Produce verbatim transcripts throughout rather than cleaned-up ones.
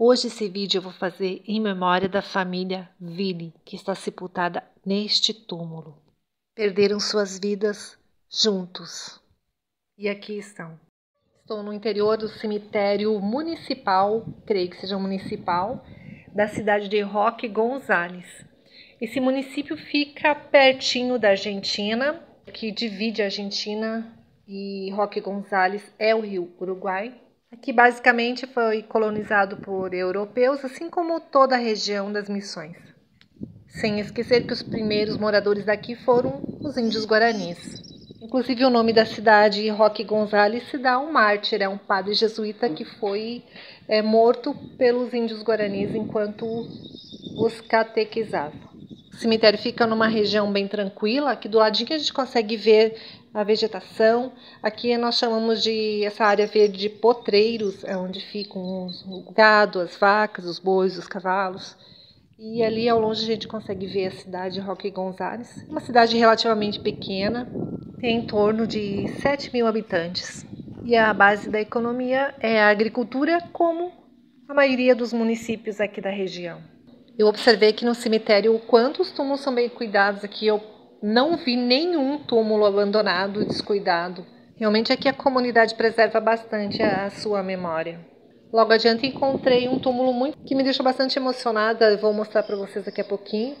Hoje esse vídeo eu vou fazer em memória da família Ville, que está sepultada neste túmulo. Perderam suas vidas juntos. E aqui estão. Estou no interior do cemitério municipal, creio que seja municipal, da cidade de Roque Gonzales. Esse município fica pertinho da Argentina, que divide a Argentina, e Roque Gonzales é o rio Uruguai. Aqui basicamente foi colonizado por europeus, assim como toda a região das Missões. Sem esquecer que os primeiros moradores daqui foram os índios guaranis. Inclusive o nome da cidade, Roque Gonzales, se dá a um mártir, é um padre jesuíta que foi é, morto pelos índios guaranis enquanto os catequizavam. O cemitério fica numa região bem tranquila, aqui do ladinho que a gente consegue ver a vegetação. Aqui nós chamamos de essa área verde de potreiros, é onde ficam os, o gado, as vacas, os bois, os cavalos. E ali ao longe a gente consegue ver a cidade de Roque Gonzales, uma cidade relativamente pequena, tem em torno de sete mil habitantes. E a base da economia é a agricultura, como a maioria dos municípios aqui da região. Eu observei que no cemitério o quanto os túmulos são bem cuidados aqui. Eu não vi nenhum túmulo abandonado, descuidado. Realmente aqui a comunidade preserva bastante a sua memória. Logo adiante encontrei um túmulo muito que me deixou bastante emocionada. Eu vou mostrar para vocês daqui a pouquinho.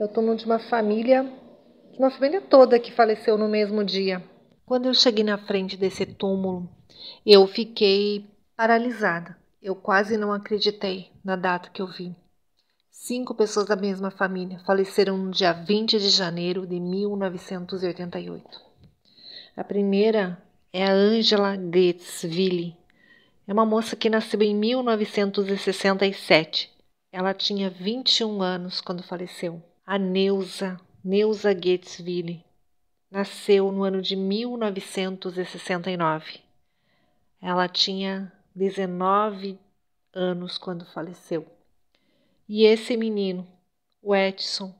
É o túmulo de uma família, de uma família toda que faleceu no mesmo dia. Quando eu cheguei na frente desse túmulo, eu fiquei paralisada. Eu quase não acreditei na data que eu vi. Cinco pessoas da mesma família faleceram no dia vinte de janeiro de mil novecentos e oitenta e oito. A primeira é a Angela Goetz Wille. É uma moça que nasceu em mil novecentos e sessenta e sete. Ela tinha vinte e um anos quando faleceu. A Neusa, Neusa Goetz Wille, nasceu no ano de mil novecentos e sessenta e nove. Ela tinha dezenove anos quando faleceu. E esse menino, o Edson,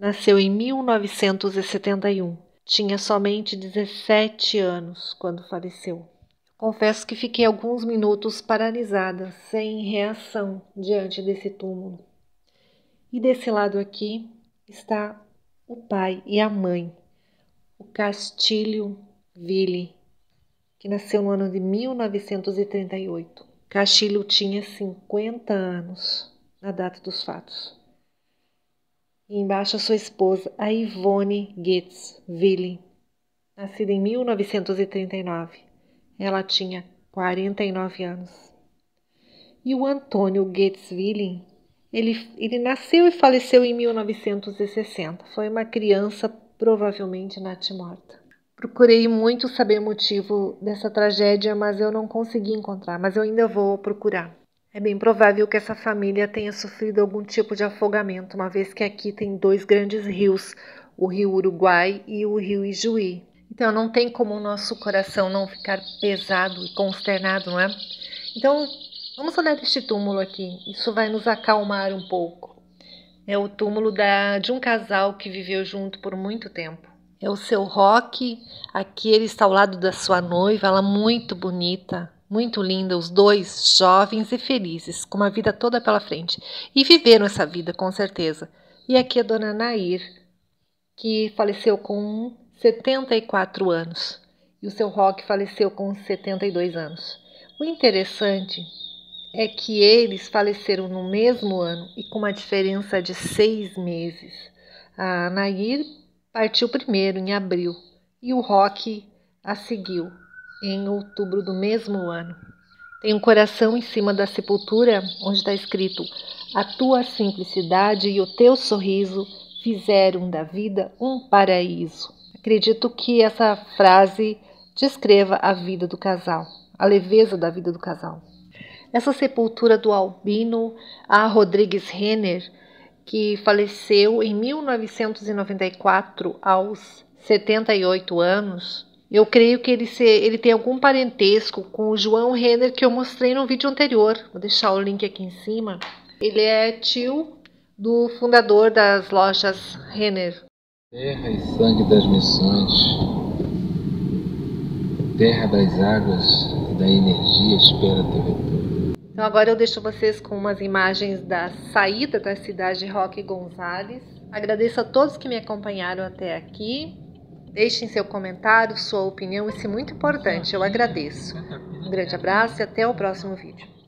nasceu em mil novecentos e setenta e um. Tinha somente dezessete anos quando faleceu. Confesso que fiquei alguns minutos paralisada, sem reação diante desse túmulo. E desse lado aqui está o pai e a mãe, o Castilho Ville, que nasceu no ano de mil novecentos e trinta e oito. Castilho tinha cinquenta anos na data dos fatos. E embaixo a sua esposa, a Ivone Goetz Villing, nascida em mil novecentos e trinta e nove. Ela tinha quarenta e nove anos. E o Antônio Goetz Villing, ele, ele nasceu e faleceu em mil novecentos e sessenta. Foi uma criança provavelmente natimorta. Procurei muito saber o motivo dessa tragédia, mas eu não consegui encontrar, mas eu ainda vou procurar. É bem provável que essa família tenha sofrido algum tipo de afogamento, uma vez que aqui tem dois grandes rios, o rio Uruguai e o rio Ijuí. Então não tem como o nosso coração não ficar pesado e consternado, não é? Então vamos olhar este túmulo aqui, isso vai nos acalmar um pouco. É o túmulo da, de um casal que viveu junto por muito tempo. É o seu Roque, aqui ele está ao lado da sua noiva, ela é muito bonita. Muito linda, os dois jovens e felizes, com uma vida toda pela frente. E viveram essa vida, com certeza. E aqui a dona Nair, que faleceu com setenta e quatro anos. E o seu Roque faleceu com setenta e dois anos. O interessante é que eles faleceram no mesmo ano e com uma diferença de seis meses. A Nair partiu primeiro, em abril, e o Roque a seguiu em outubro do mesmo ano. Tem um coração em cima da sepultura, onde está escrito: a tua simplicidade e o teu sorriso fizeram da vida um paraíso. Acredito que essa frase descreva a vida do casal, a leveza da vida do casal. Essa sepultura do Albino Rodrigues Renner, que faleceu em mil novecentos e noventa e quatro aos setenta e oito anos, eu creio que ele, se, ele tem algum parentesco com o João Renner, que eu mostrei no vídeo anterior. Vou deixar o link aqui em cima. Ele é tio do fundador das lojas Renner. Terra e sangue das missões, terra das águas e da energia, espera teu retorno. Então agora eu deixo vocês com umas imagens da saída da cidade de Roque Gonzales. Agradeço a todos que me acompanharam até aqui. Deixem seu comentário, sua opinião, isso é muito importante, eu agradeço. Um grande abraço e até o próximo vídeo.